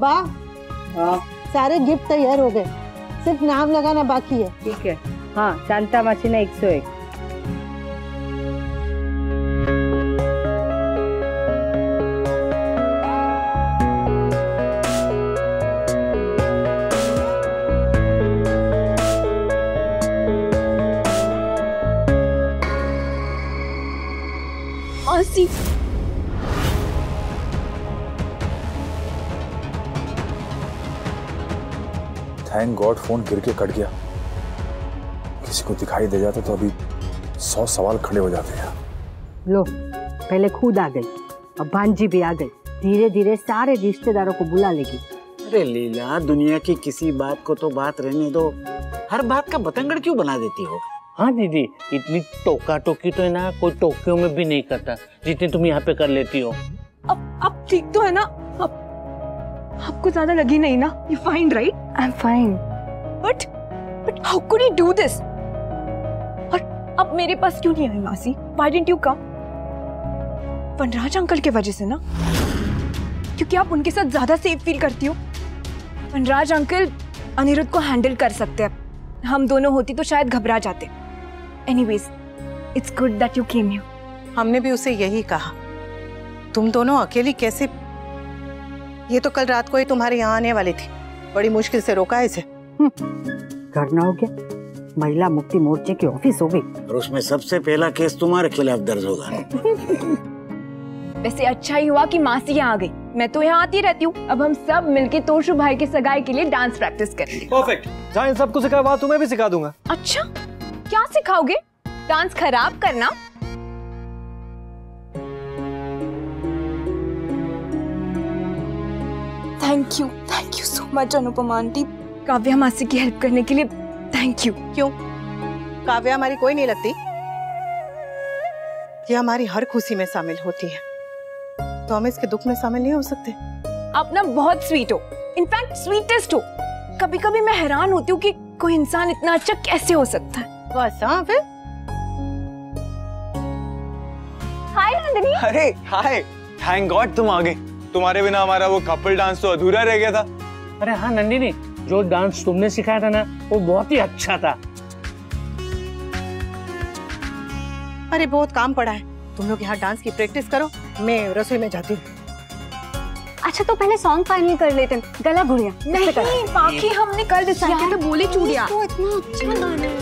वाह, सारे गिफ्ट तैयार हो गए, सिर्फ नाम लगाना बाकी है। ठीक है, हाँ, शांता मशीना 101। थैंक गॉड फोन गिर के कट गया, किसी को दिखाई दे जाता तो अभी 100 सवाल खड़े हो जाते हैं। लो, पहले खुद आ गई, अब भांजी भी आ गई, धीरे धीरे सारे रिश्तेदारों को बुला लेगी। अरे लीला, दुनिया की किसी बात को तो बात रहने दो, हर बात का बतंगड़ क्यों बना देती हो? हाँ दीदी, इतनी टोका टोकी तो है ना, कोई टोकियो में भी नहीं करता जितनी तुम यहाँ पे कर लेती हो। अब ठीक तो है ना? अब आपको ज़्यादा लगी नहीं ना? You fine, right? I'm fine. But how could you do this? और अब मेरे पास क्यों नहीं आई मासी? Why didn't you come? Vanraj uncle के वजह से ना, क्योंकि आप उनके साथ ज्यादा सेफ फील करती हो। वनराज अंकल अनिरुद्ध को हैंडल कर सकते हैं, हम दोनों होती तो शायद घबरा जाते। Anyways, it's good that you came here. हमने भी उसे यही कहा, तुम दोनों अकेली कैसे? ये तो कल रात को ही तुम्हारे यहाँ आने वाली थी, बड़ी मुश्किल से रोका इसे। करना हो क्या? महिला मुक्ति मोर्चे की ऑफिस हो गई और उसमें सबसे पहला केस तुम्हारे खिलाफ दर्ज होगा। वैसे अच्छा ही हुआ कि मासी यहाँ आ गई, मैं तो यहाँ आती रहती हूँ। अब हम सब मिलके तोशु भाई के सगाई के लिए डांस प्रैक्टिस करेंगे। परफेक्ट, जहाँ इन सबको सिखाया वहाँ तुम्हें भी सिखा दूंगा। अच्छा, क्या सिखाओगे? डांस खराब करना? Thank you so much Anupama aunty, Kavya मासी की हेल्प करने के लिए थैंक यू। क्यों, काव्या हमारी कोई नहीं लगती? ये हमारी हर खुशी में शामिल होती है, तो हम इसके दुख में शामिल नहीं हो सकते? आप ना बहुत स्वीट हो, इनफैक्ट स्वीटेस्ट हो। कभी कभी मैं हैरान होती हूँ कि कोई इंसान इतना अच्छा कैसे हो सकता है। बस हाँ, फिर हाय नंदिनी। अरे हाय, थैंक गॉड तुम आ गए, तुम्हारे बिना हमारा वो कपल डांस तो अधूरा रह गया था। अरे हाँ नंदिनी, जो डांस तुमने सिखाया था ना, वो बहुत ही अच्छा था। अरे बहुत काम पड़ा है, तुम लोग यहाँ डांस की प्रैक्टिस करो, मैं रसोई में जाती हूँ। अच्छा तो पहले सॉन्ग फाइनल कर लेते हैं, गला गुड़िया। नहीं, बाकी हमने कल डिसाइड किया था, बोले चूड़िया। तो इतना अच्छा गाना है।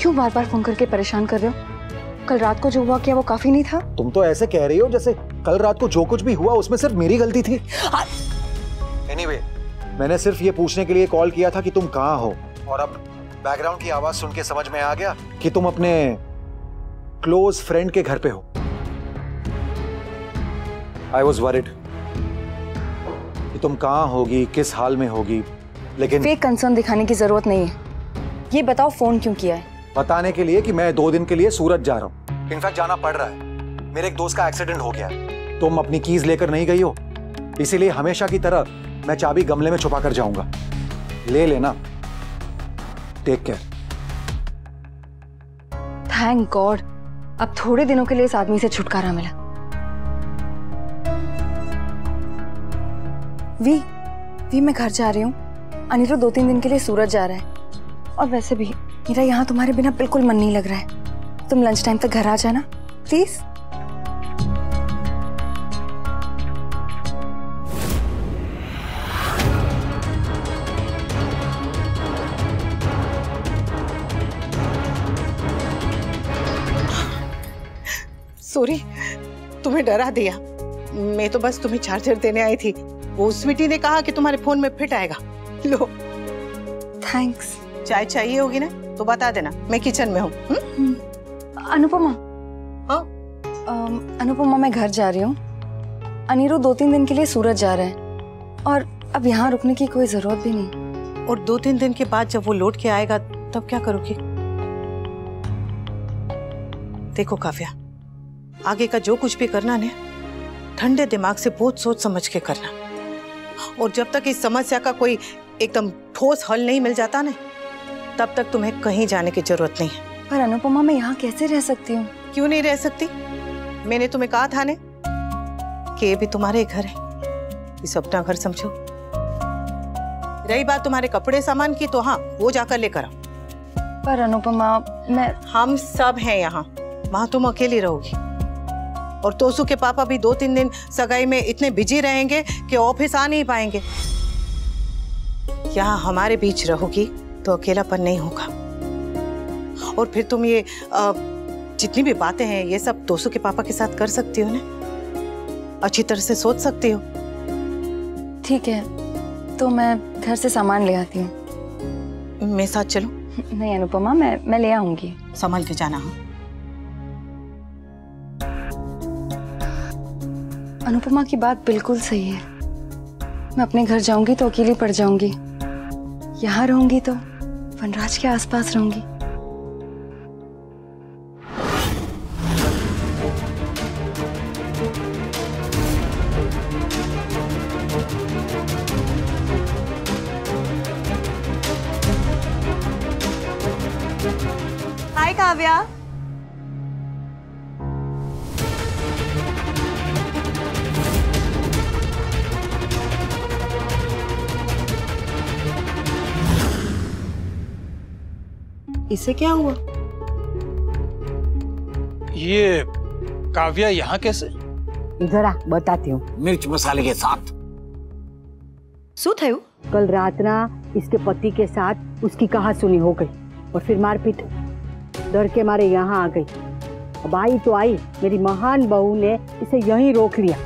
क्यों बार बार फोन करके परेशान कर रहे हो? कल रात को जो हुआ क्या वो काफी नहीं था? तुम तो ऐसे कह रही हो जैसे कल रात को जो कुछ भी हुआ उसमें सिर्फ मेरी गलती थी। Anyway, मैंने सिर्फ ये पूछने के लिए कॉल किया था कि तुम कहाँ हो, और अब बैकग्राउंड की आवाज सुन के समझ में आ गया कि तुम अपने क्लोज फ्रेंड के घर पे हो। आई वॉज वरीड कि तुम कहाँ होगी, किस हाल में होगी, लेकिन फेक कंसर्न दिखाने की जरूरत नहीं है। ये बताओ फोन क्यों किया है? बताने के लिए कि मैं 2 दिन के लिए सूरत जा रहा हूँ, इनफैक्ट जाना पड़ रहा है, मेरे एक दोस्त का एक्सीडेंट हो गया। तुम अपनी कीज लेकर नहीं गई हो, इसीलिए हमेशा की तरह मैं चाबी गमले में छुपा कर जाऊंगा, ले लेना। Take care. थैंक गॉड, अब थोड़े दिनों के लिए इस आदमी से छुटकारा मिला। वी, मैं घर जा रही हूँ, अनिरुद्ध 2-3 दिन के लिए सूरत जा रहा है, और वैसे भी मेरा यहाँ तुम्हारे बिना बिल्कुल मन नहीं लग रहा है। तुम लंच टाइम तक घर आ जाना प्लीज। सॉरी, तुम्हें डरा दिया। मैं तो बस तुम्हें चार्जर देने आई थी, वो स्वीटी ने कहा कि तुम्हारे फोन में फिट आएगा, लो। थैंक्स। चाय चाहिए होगी ना तो बता देना, मैं किचन में हूँ। अनुपमा, हाँ अनुपमा, मैं घर जा रही हूँ, अनिरुद्ध 2-3 दिन के लिए सूरत जा रहे हैं, और अब यहाँ रुकने की कोई जरूरत भी नहीं। और 2-3 दिन के बाद जब वो लौट के आएगा तब क्या करोगी? देखो काव्या, आगे का जो कुछ भी करना ना, ठंडे दिमाग से बहुत सोच समझ के करना, और जब तक इस समस्या का कोई एकदम ठोस हल नहीं मिल जाता ना, तब तक तुम्हें कहीं जाने की जरूरत नहीं है। पर अनुपमा, मैं यहाँ कैसे रह सकती हूँ? क्यों नहीं रह सकती? मैंने तुम्हें कहा था ना कि ये भी तुम्हारे घर है, इस अपना घर समझो। रही बात तुम्हारे कपड़े सामान की, तो हाँ, वो जाकर लेकर आओ। पर अनुपमा, मैं, हम सब हैं यहाँ, वहाँ तुम अकेली रहोगी। और तोसु के पापा भी 2-3 दिन सगाई में इतने बिजी रहेंगे कि ऑफिस आ नहीं पाएंगे। यहाँ हमारे बीच रहोगी तो अकेलापन नहीं होगा। और फिर तुम ये जितनी भी बातें हैं ये सब तोसु के पापा के साथ कर सकती हो ना, अच्छी तरह से सोच सकती हो। ठीक है, तो मैं घर से सामान ले आती हूँ। मेरे साथ चलो। नहीं अनुपमा, मैं ले आऊंगी। संभाल के जाना। हाँ अनुपमा की बात बिल्कुल सही है। मैं अपने घर जाऊंगी तो अकेली पड़ जाऊंगी। यहाँ रहूंगी तो वनराज के आसपास रहूंगी। हाय काव्या। इसे क्या हुआ? ये काव्या यहाँ कैसे? इधर आ, बताती हूँ। मिर्च मसाले के साथ शू थयु? कल रात ना इसके पति के साथ उसकी कहा सुनी हो गई और फिर मारपीट। डर के मारे यहाँ आ गई। अब आई तो आई, मेरी महान बहू ने इसे यहीं रोक लिया।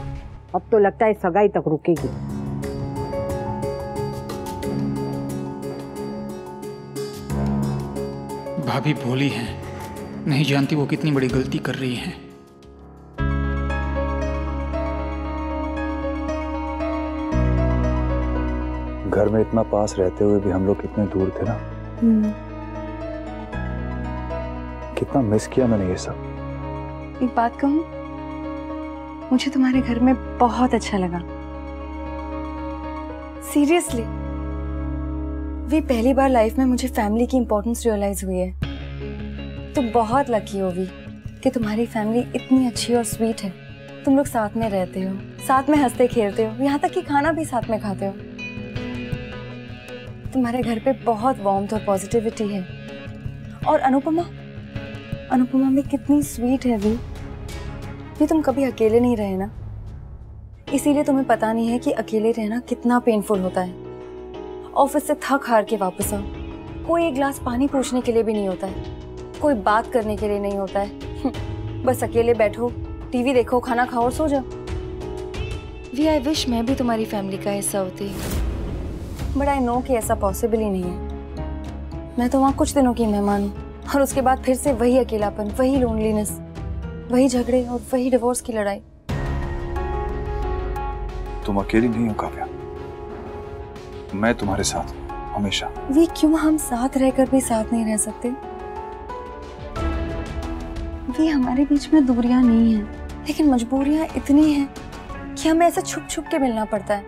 अब तो लगता है सगाई तक रुकेगी। भाभी भोली है, नहीं जानती वो कितनी बड़ी गलती कर रही है। घर में इतना पास रहते हुए भी हम लोग कितने दूर थे ना। कितना मिस किया मैंने ये सब। एक बात कहूँ, मुझे तुम्हारे घर में बहुत अच्छा लगा। सीरियसली, वी पहली बार लाइफ में मुझे फैमिली की इम्पोर्टेंस रियलाइज हुई है। तुम बहुत लकी हो वी कि तुम्हारी फैमिली इतनी अच्छी और स्वीट है। तुम लोग साथ में रहते हो, साथ में हंसते खेलते हो, यहाँ तक कि खाना भी साथ में खाते हो। तुम्हारे घर पे बहुत वार्मथ और पॉजिटिविटी है। और अनुपमा भी कितनी स्वीट है वी। ये तुम कभी अकेले नहीं रहे ना, इसीलिए तुम्हें पता नहीं है कि अकेले रहना कितना पेनफुल होता है। ऑफिस से थक हार के वापस आओ, कोई एक गिलास पानी पूछने के लिए भी नहीं होता है, कोई बात करने के लिए नहीं होता है। बस अकेले बैठो, टीवी देखो, खाना खाओ और सो जाओ। वी आई विश मैं भी तुम्हारी फैमिली का हिस्सा होती, बट आई नो कि ऐसा पॉसिबल ही नहीं है। मैं तो वहाँ कुछ दिनों की मेहमान हूँ और उसके बाद फिर से वही अकेलापन, वही लोनलीनेस, वही झगड़े और वही डिवोर्स की लड़ाई। तुम अकेली नहीं हो काव्या, मैं तुम्हारे साथ हूं हमेशा। वी क्यों हम साथ रहकर भी साथ नहीं रह सकते? वी हमारे बीच में दूरियां नहीं है, लेकिन मजबूरियां इतनी हैं कि हमें ऐसा छुप छुप के मिलना पड़ता है।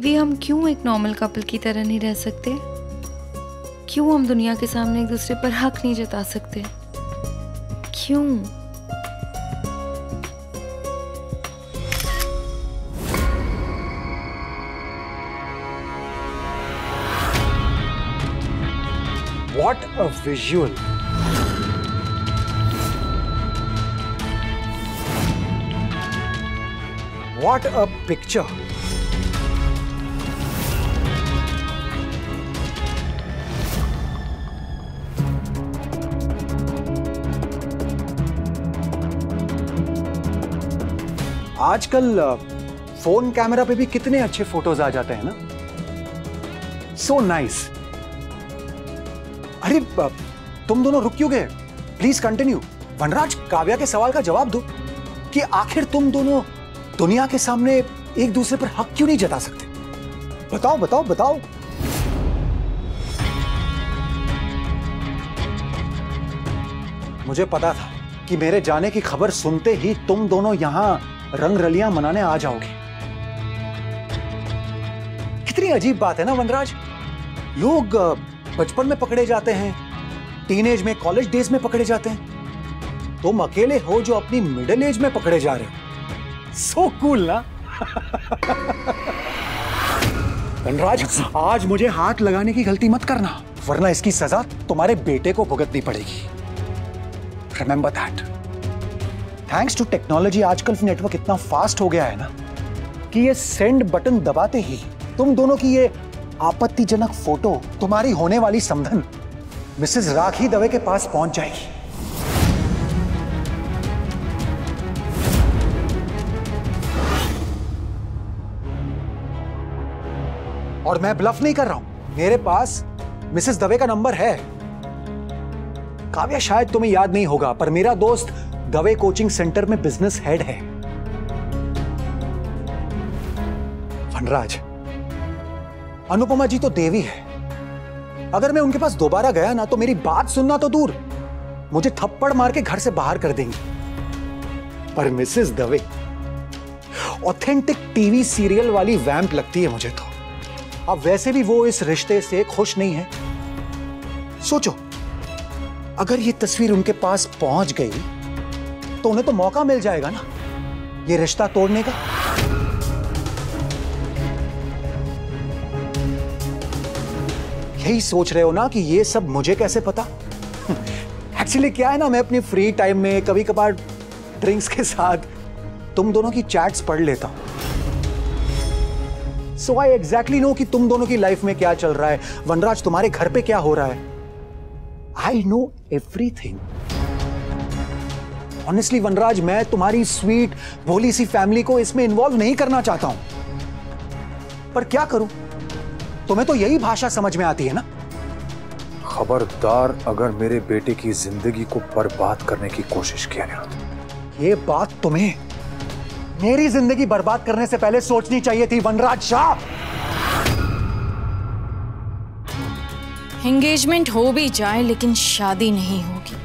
वी हम क्यों एक नॉर्मल कपल की तरह नहीं रह सकते? क्यों हम दुनिया के सामने एक दूसरे पर हक नहीं जता सकते? क्यों? What a visual! What a picture! आजकल फोन कैमरा पे भी कितने अच्छे फोटोज आ जाते हैं ना। So nice. अरे तुम दोनों रुक क्यों गए? Please continue. वनराज, काव्या के सवाल का जवाब दो कि आखिर तुम दोनों दुनिया के सामने एक दूसरे पर हक क्यों नहीं जता सकते? बताओ बताओ बताओ। मुझे पता था कि मेरे जाने की खबर सुनते ही तुम दोनों यहां रंगरलियां मनाने आ जाओगे। कितनी अजीब बात है ना वनराज, लोग बचपन में पकड़े जाते हैं, टीनेज में, कॉलेज डेज में पकड़े जाते हैं। तुम अकेले हो जो अपनी मिडिल एज में पकड़े जा रहे हो। सो कूल ना। धनराज, आज मुझे हाथ लगाने की गलती मत करना, वरना इसकी सजा तुम्हारे बेटे को भुगतनी पड़ेगी। Remember that. Thanks to technology आजकल नेटवर्क इतना फास्ट हो गया है ना कि ये सेंड बटन दबाते ही तुम दोनों की ये आपत्तिजनक फोटो, तुम्हारी होने वाली समधन मिसेस राखी दवे के पास पहुंच जाएगी। और मैं ब्लफ नहीं कर रहा हूं, मेरे पास मिसेस दवे का नंबर है। काव्या, शायद तुम्हें याद नहीं होगा, पर मेरा दोस्त दवे कोचिंग सेंटर में बिजनेस हेड है। वनराज, अनुपमा जी तो देवी है। अगर मैं उनके पास दोबारा गया ना तो मेरी बात सुनना तो दूर, मुझे थप्पड़ मार के घर से बाहर कर देंगी। पर Mrs Dave authentic TV serial वाली वैम्प लगती है मुझे तो। अब वैसे भी वो इस रिश्ते से खुश नहीं है। सोचो, अगर ये तस्वीर उनके पास पहुंच गई तो उन्हें तो मौका मिल जाएगा ना ये रिश्ता तोड़ने का। यही सोच रहे हो ना कि ये सब मुझे कैसे पता। एक्चुअली क्या है ना, मैं अपने फ्री टाइम में कभी कभार ड्रिंक्स के साथ तुम दोनों की चैट्स पढ़ लेता हूं। So I exactly know कि तुम दोनों की लाइफ में क्या चल रहा है, वनराज तुम्हारे घर पे क्या हो रहा है। I know everything. Honestly, वनराज, मैं तुम्हारी स्वीट भोली सी फैमिली को इसमें इन्वॉल्व नहीं करना चाहता हूं, पर क्या करूं, तुम्हें तो यही भाषा समझ में आती है ना। खबरदार अगर मेरे बेटे की जिंदगी को बर्बाद करने की कोशिश किया अनिरुद्ध। ये बात तुम्हें मेरी जिंदगी बर्बाद करने से पहले सोचनी चाहिए थी वनराज शाह। एंगेजमेंट हो भी जाए लेकिन शादी नहीं होगी।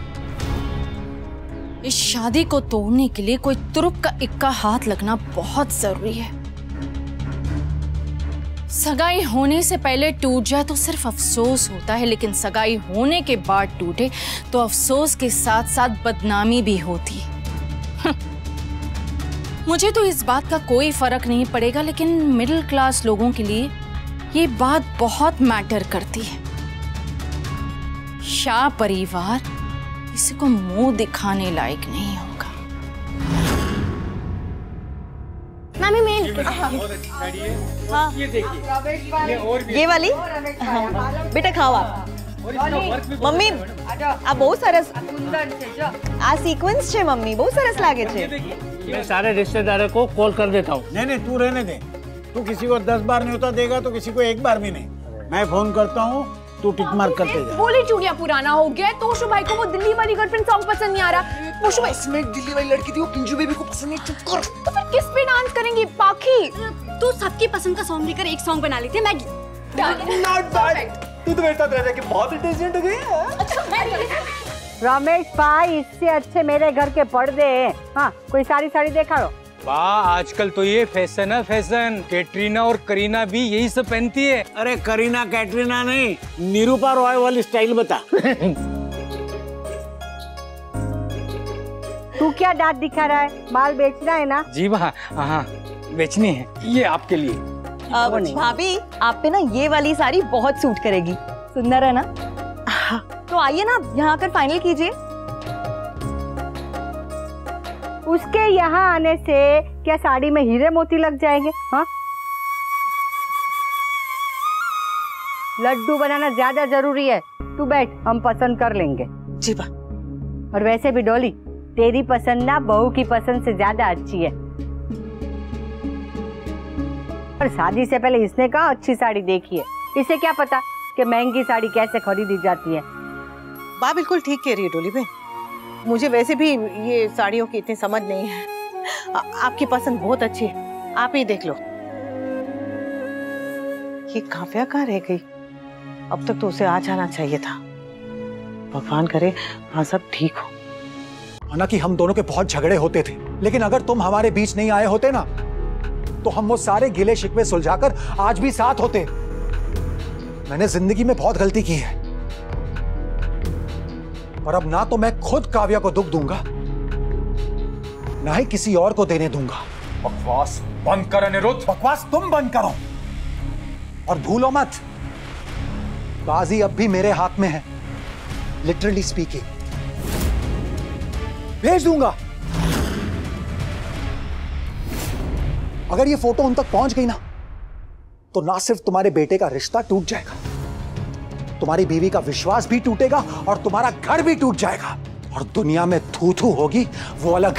इस शादी को तोड़ने के लिए कोई तुरुप का इक्का हाथ लगना बहुत जरूरी है। सगाई होने से पहले टूट जाए तो सिर्फ अफसोस होता है, लेकिन सगाई होने के बाद टूटे तो अफसोस के साथ साथ बदनामी भी होती है। मुझे तो इस बात का कोई फर्क नहीं पड़ेगा, लेकिन मिडिल क्लास लोगों के लिए ये बात बहुत मैटर करती है। शाह परिवार इसी को मुंह दिखाने लायक नहीं होगा। मैम, ये देखिए, ये वाली बेटा खाओ आप। मम्मी आ बहुत सरस आ सीक्वेंस छे। मम्मी बहुत सरस लागे छे। मैं सारे रिश्तेदारों को कॉल कर देता हूँ। नहीं नहीं, तू रहने दे। तू किसी को 10 बार न्योता देगा तो किसी को 1 बार भी नहीं। मैं फोन करता हूँ, तू टिक मार्क करते जा। बोली चूड़िया पुराना हो गया। तोशु भाई को वो दिल्ली वाली गर्लफ्रेंड सॉन्ग पसंद नहीं आ रहा। तोशु भाई, इसमें दिल्ली वाली लड़की थी, वो पिंजू बेबी को पसंद नहीं। चुप कर। तो फिर किस पे डांस करेंगे पाखी? तू सबकी पसंद का सॉन्ग लेकर एक सॉन्ग बना लेती है। Maggi, not bad. तू तो मेरे साथ रह के बहुत इंटेलिजेंट हो गई। रमेश भाई, इससे अच्छे मेरे घर के पर्दे हैं। हाँ, कोई सारी साड़ी देखा हो। वाह, आजकल तो ये फैशन है फैशन। कैटरीना और करीना भी यही सब पहनती है। अरे करीना कैटरीना नहीं, निरूपा रॉय वाली स्टाइल बता। तू क्या दांत दिखा रहा है? बाल बेचना है ना? जी हाँ, बेचनी है। ये आपके लिए। भाभी, आप पे ना ये वाली साड़ी बहुत सूट करेगी। सुंदर है ना? तो आइए ना, यहाँ आकर फाइनल कीजिए। उसके यहाँ आने से क्या साड़ी में हीरे मोती लग जाएंगे? हाँ, लड्डू बनाना ज्यादा जरूरी है। तू बैठ, हम पसंद कर लेंगे। जी बा। और वैसे भी डोली, तेरी पसंद ना बहू की पसंद से ज्यादा अच्छी है। पर शादी से पहले इसने कहा अच्छी साड़ी देखिए। इसे क्या पता कि महंगी साड़ी कैसे खरीदी जाती है। बात बिल्कुल ठीक कह रही है डोली बहन। मुझे वैसे भी ये साड़ियों की इतनी समझ नहीं है। आपकी पसंद बहुत अच्छी है, आप ही देख लो। ये काव्या कहाँ रह गई? अब तक तो उसे आ जाना चाहिए था। भगवान करे हाँ सब ठीक हो। हालांकि हम दोनों के बहुत झगड़े होते थे, लेकिन अगर तुम हमारे बीच नहीं आए होते ना तो हम वो सारे गिले शिकवे सुलझाकर आज भी साथ होते। मैंने जिंदगी में बहुत गलती की है, और अब ना तो मैं खुद काव्या को दुख दूंगा ना ही किसी और को देने दूंगा। बकवास बंद कर अनिरुद्ध। बकवास तुम बंद करो और भूलो मत, बाजी अब भी मेरे हाथ में है। लिटरली स्पीकिंग, भेज दूंगा। अगर ये फोटो उन तक पहुंच गई ना तो ना सिर्फ तुम्हारे बेटे का रिश्ता टूट जाएगा, तुम्हारी बीवी का विश्वास भी टूटेगा और तुम्हारा घर भी टूट जाएगा और दुनिया में थू-थू होगी वो अलग।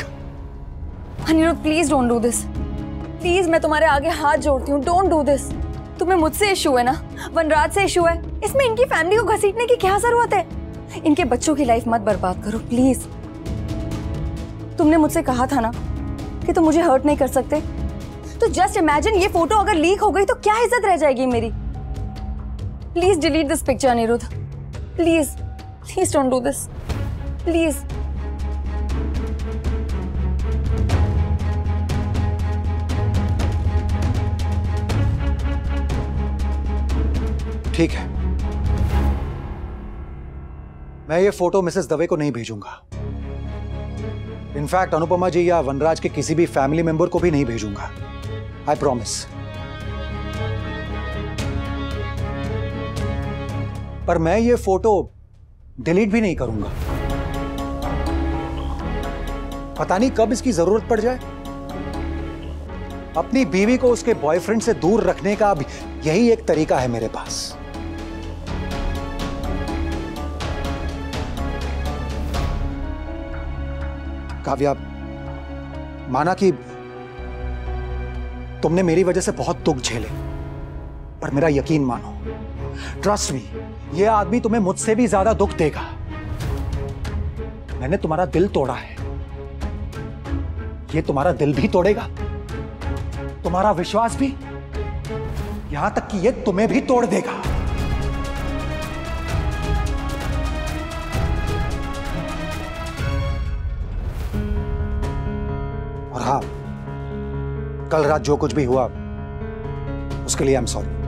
Anirudh please don't do this. Please मैं तुम्हारे आगे हाथ जोड़ती हूँ, डोंट डू दिस। तुम्हें मुझसे इशू है ना, वनराज से इशू है, इसमें इनकी फैमिली को घसीटने की क्या जरूरत है? इनके बच्चों की लाइफ मत बर्बाद करो प्लीज। तुमने मुझसे कहा था ना कि तुम मुझे हर्ट नहीं कर सकते, तो जस्ट इमेजिन ये फोटो अगर लीक हो गई तो क्या इज्जत रह जाएगी मेरी। Please delete this picture Anirudh, please please don't do this please. ठीक है, मैं ये फोटो मिसेस दवे को नहीं भेजूंगा। इनफैक्ट अनुपमा जी या वनराज के किसी भी फैमिली मेंबर को भी नहीं भेजूंगा। I promise. पर मैं ये फोटो डिलीट भी नहीं करूंगा। पता नहीं कब इसकी जरूरत पड़ जाए। अपनी बीवी को उसके बॉयफ्रेंड से दूर रखने का अब यही एक तरीका है मेरे पास। काव्या, माना कि तुमने मेरी वजह से बहुत दुख झेले, पर मेरा यकीन मानो, ट्रस्ट मी, ये आदमी तुम्हें मुझसे भी ज्यादा दुख देगा। मैंने तुम्हारा दिल तोड़ा है, ये तुम्हारा दिल भी तोड़ेगा, तुम्हारा विश्वास भी, यहां तक कि ये तुम्हें भी तोड़ देगा। और हाँ, कल रात जो कुछ भी हुआ उसके लिए आई एम सॉरी।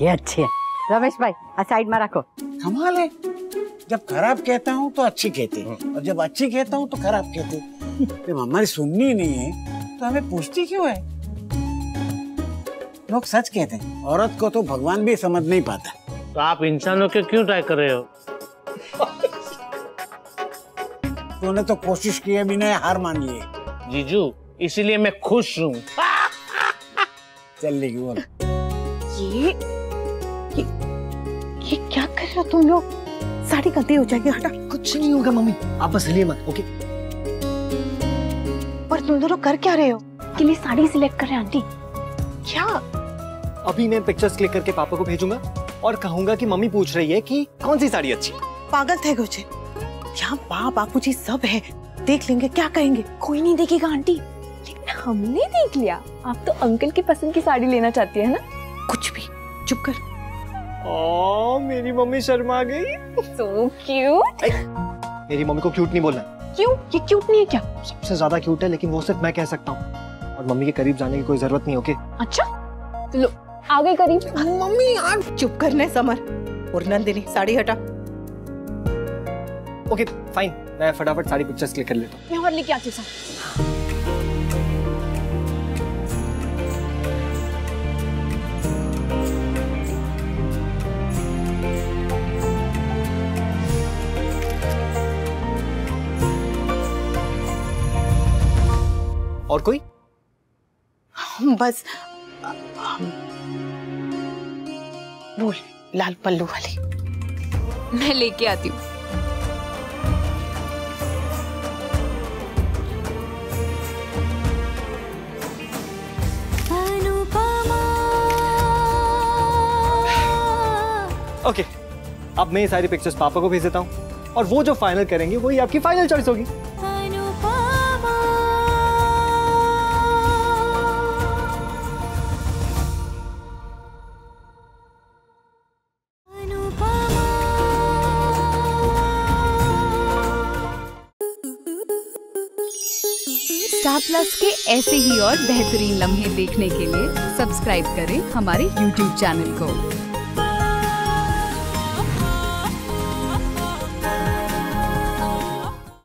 ये अच्छे है रमेश भाई, साइड में रखो। कमाल है, जब खराब कहता हूँ तो अच्छी कहते और जब अच्छी कहता हूँ तो खराब कहते। जब हमारी सुननी नहीं है तो हमें पूछती क्यों है? लोग सच कहते हैं, औरत को तो भगवान भी समझ नहीं पाता। तो आप इंसानों के क्यों ट्राई कर रहे हो? तूने तो कोशिश की बिना हार मान ली है जीजू, इसीलिए मैं खुश हूँ। चल बोल ये क्या कर रहे हो तुम लोग? साड़ी गंदी हो जाएगी। हटा। कुछ नहीं होगा मम्मी, आप बस हिलिए मत, ओके? पर तुम दोनों कर क्या रहे हो? के लिए साड़ी सिलेक्ट कर रहे हैं आंटी? क्या? अभी मैं पिक्चर्स क्लिक करके पापा को भेजूंगा और कहूंगा कि मम्मी पूछ रही है कि कौन सी साड़ी अच्छी। पागल थे गोचे, यहाँ बाप बापू जी सब है, देख लेंगे, क्या कहेंगे? कोई नहीं देखेगा आंटी। लेकिन हमने देख लिया। आप तो अंकल की पसंद की साड़ी लेना चाहती है ना? कुछ भी, चुप कर। ओ, मेरी मम्मी शर्मा गई। So cute। मेरी मम्मी को क्यूट नहीं बोलना। क्यों? ये क्यूट नहीं है क्या? सबसे ज्यादा क्यूट है, लेकिन वो सिर्फ मैं कह सकता हूँ और मम्मी के करीब जाने की कोई जरूरत नहीं। ओके? अच्छा तो लो, आ गए करीब। मम्मी यार चुप करने समर और नंदिनी साड़ी हटा। ओके फाइन, मैं फटाफट साड़ी पिक्चर्स क्लिक कर लेता हूँ। मैं और लेके आती हूँ। और कोई? बस बोल, लाल पल्लू वाली। मैं लेके आती हूँ। ओके, अब मैं ये सारी पिक्चर्स पापा को भेज देता हूँ और वो जो फाइनल करेंगे वही आपकी फाइनल चॉइस होगी। स्टार प्लस के ऐसे ही और बेहतरीन लम्हे देखने के लिए सब्सक्राइब करें हमारे YouTube चैनल को।